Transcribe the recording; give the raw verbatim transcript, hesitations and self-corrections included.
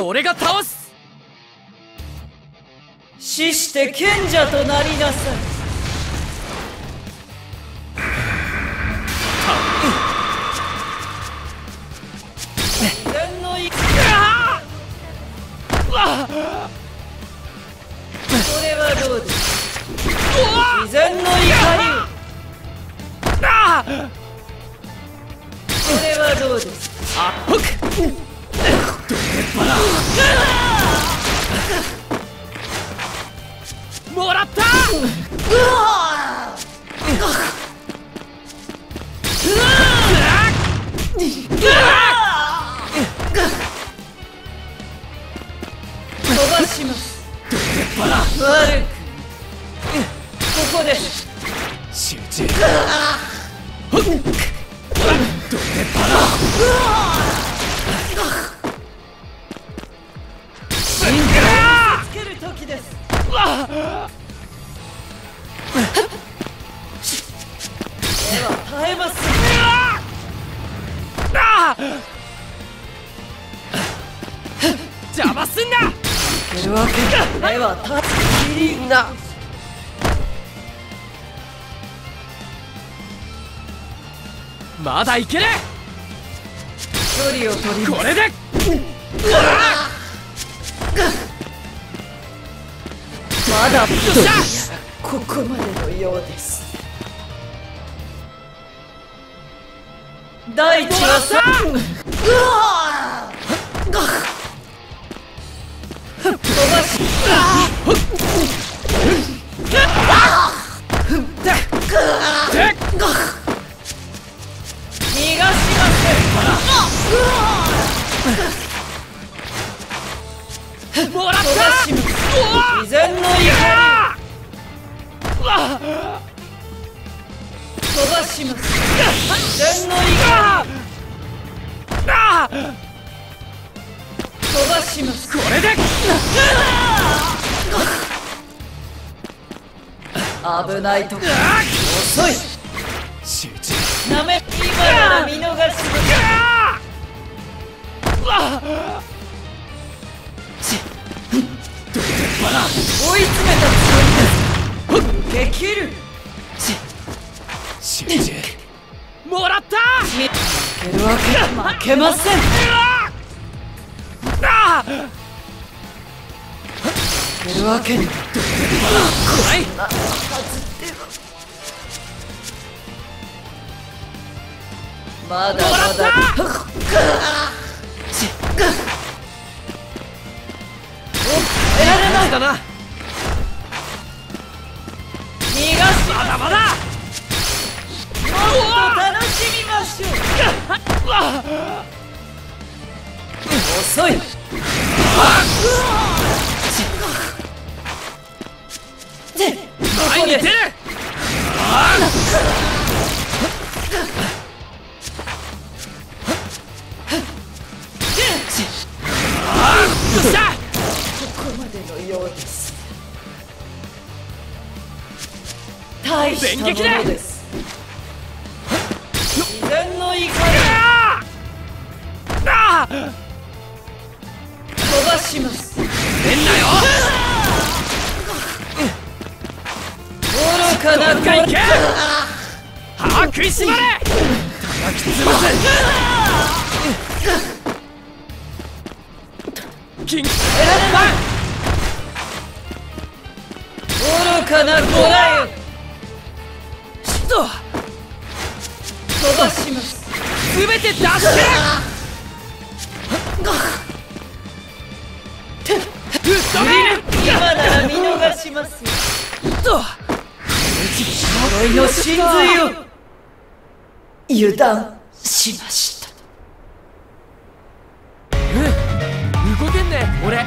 俺が倒す。死して賢者となりなさい。それはどうです。自然の怒り。それはどうです。あっぽくドレッパだ。もらった。飛ばします。悪くここで集中。ドレッパラシングラーつける時です。では耐えます。邪魔すんな。いけるわけだ。ではたきりな。まだいける。距離を取りこれで。まだここまでのようです。大地はさ。飛ばし。逃がしません。もらった。自然の怒り。飛ばします。自然の怒り。飛ばします。これで危ないとこ遅い。集中。なめ今の見逃し。追い詰めたつもりです。できる。集中。もらった。負けるわけだ。負けません。いけるわけに。まだまだ。お、やれないだな。逃がす。まだまだ。もっと楽しみましょう。遅い。前に出る。ここまでのようです。大したものです。自然の怒り。ああ飛ばします。変だよ。愚かな外見。歯食いしばれ。叩きつぶせ。キング。愚かなゴライ。飛ばします。すべて出して。今なら見逃しますよ。呪いの神髄を油断しました。うん、動けんね俺。